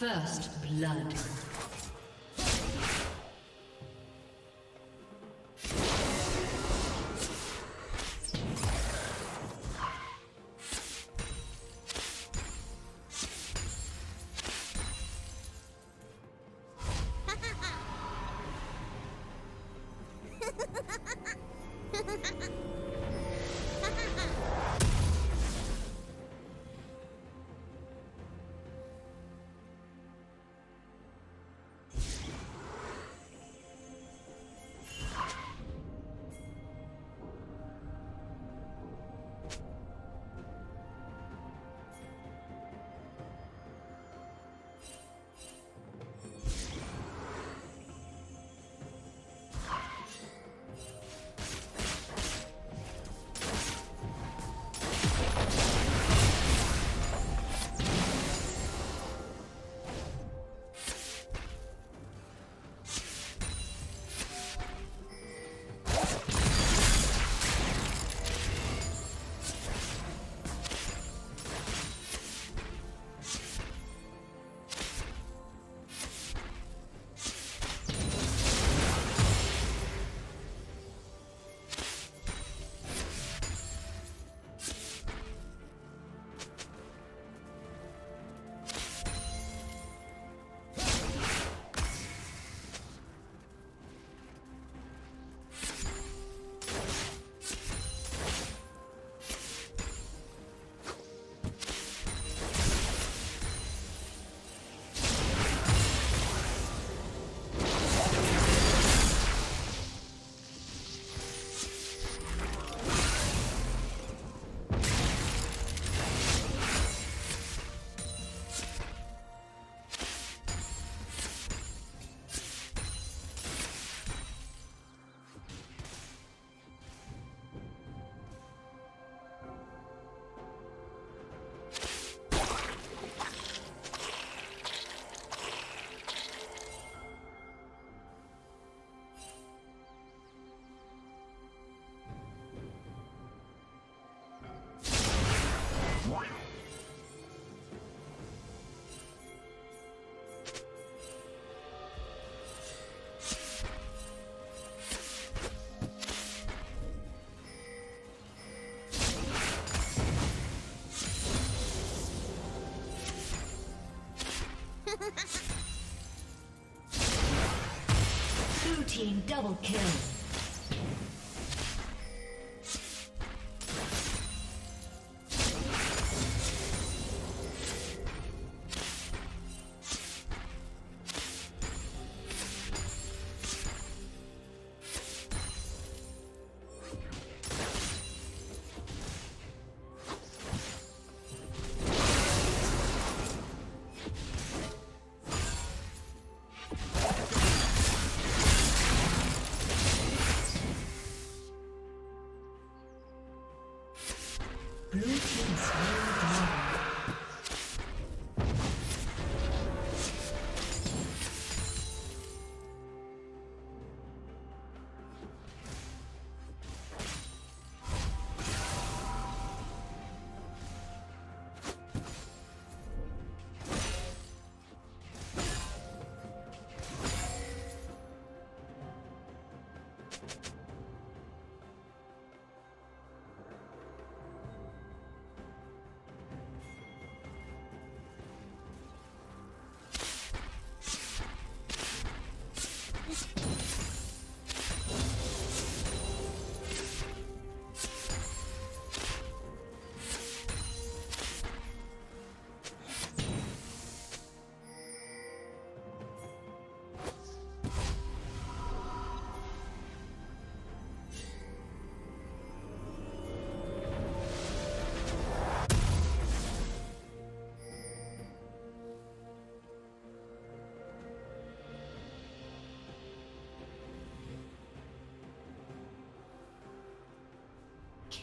First blood. Double kill.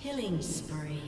Killing spree.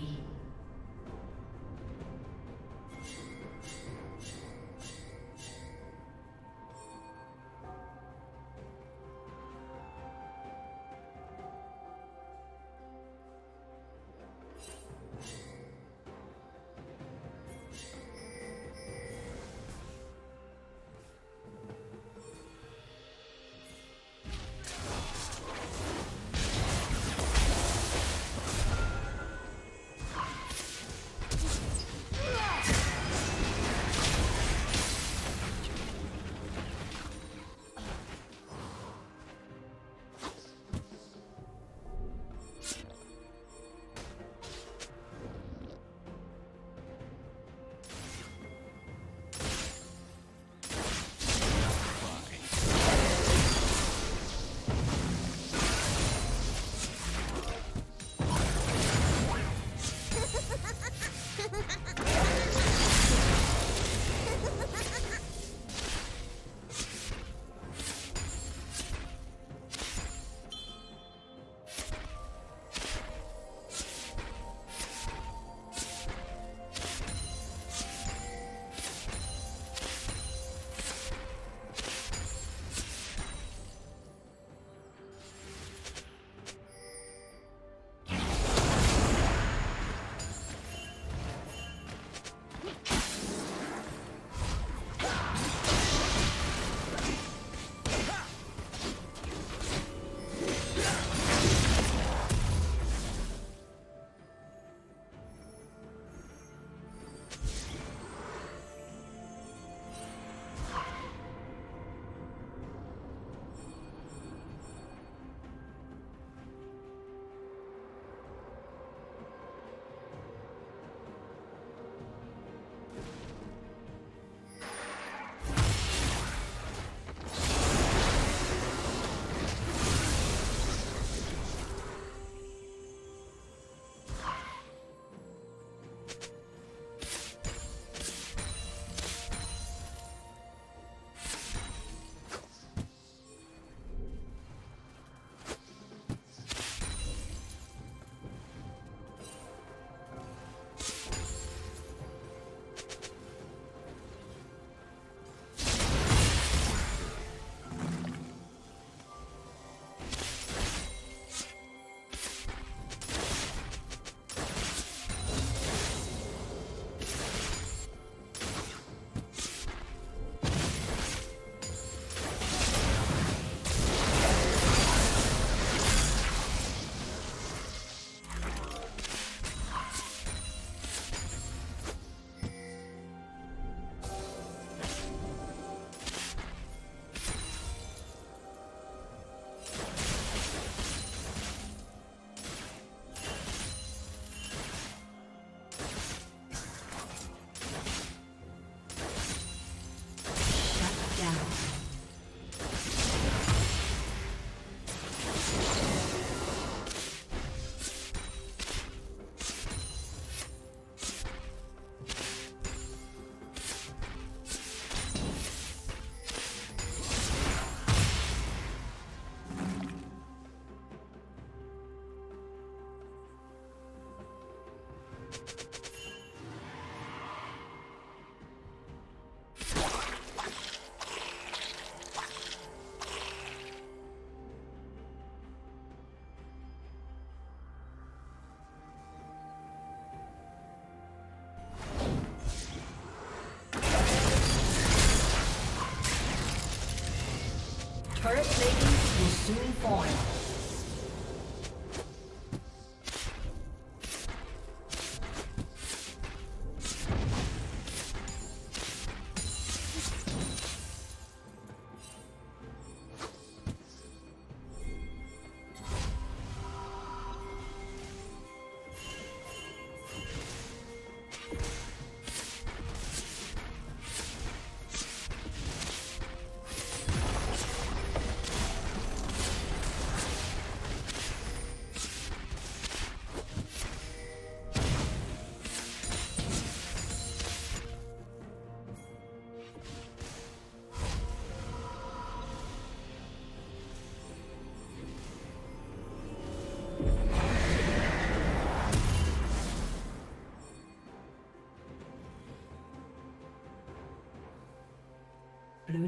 Turret plating will soon fall. Blue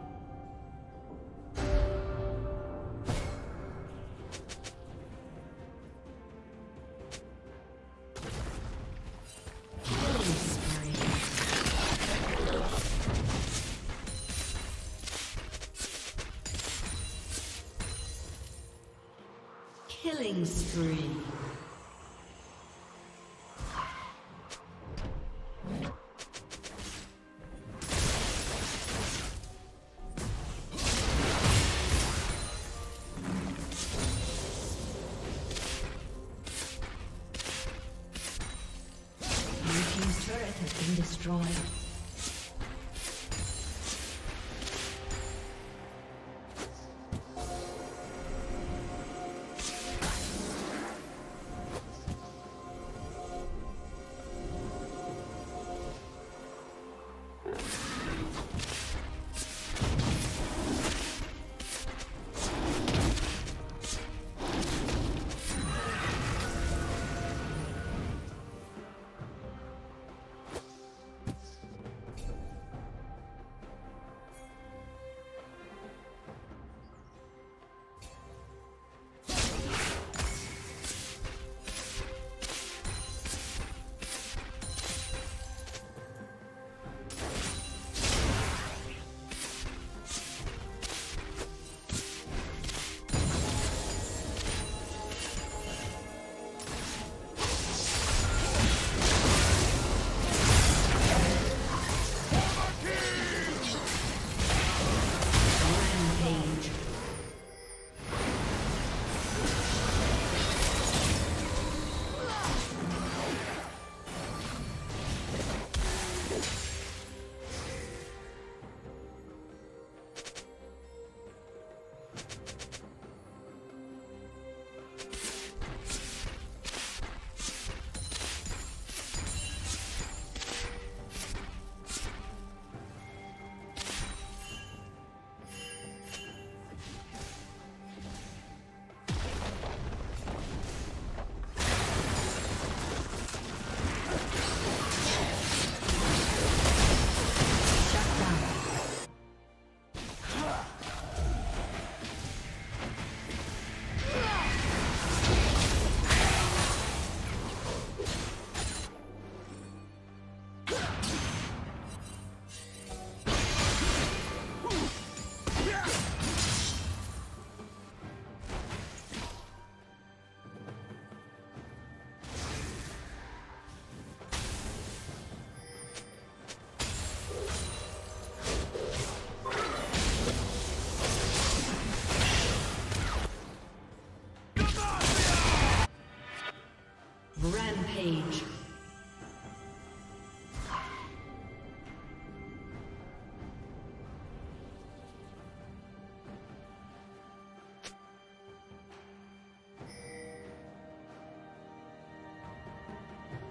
Killing spree. Rampage.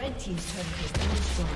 Red team's turret has been destroyed.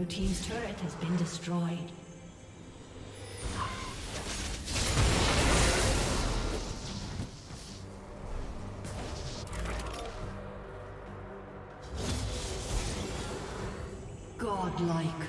Blue team's turret has been destroyed. Godlike.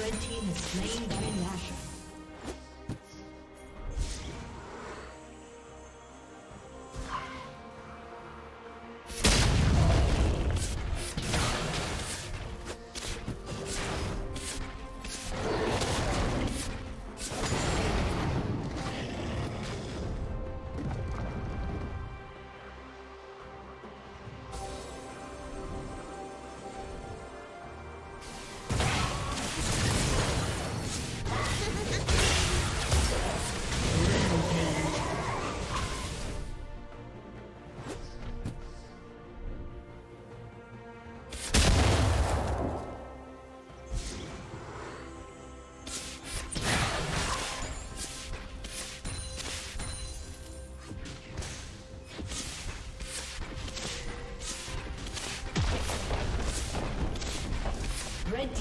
Red team is slain by Lasher. Red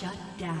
Shut down.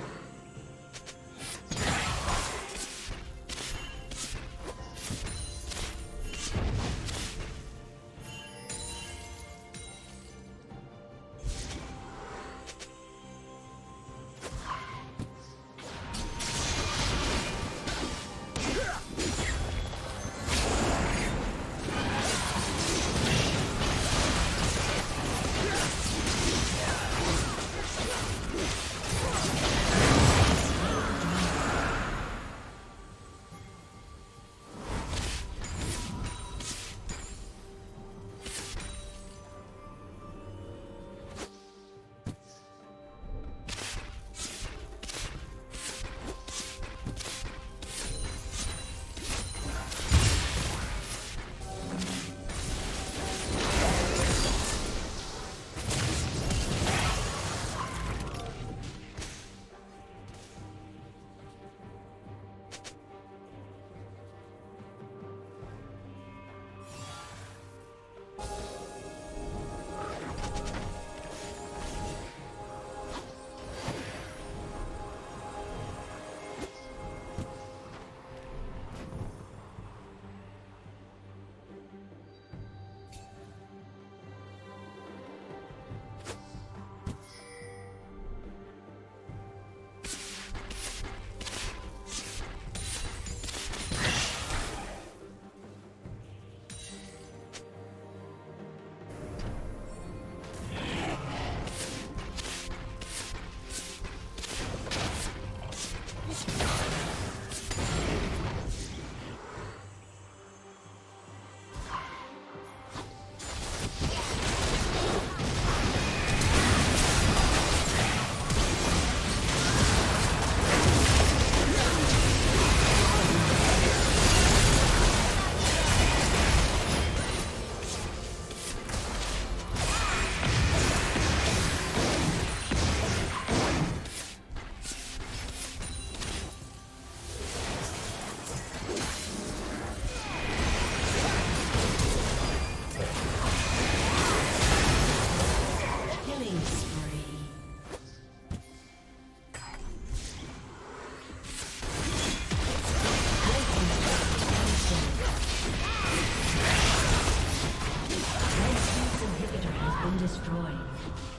Destroyed.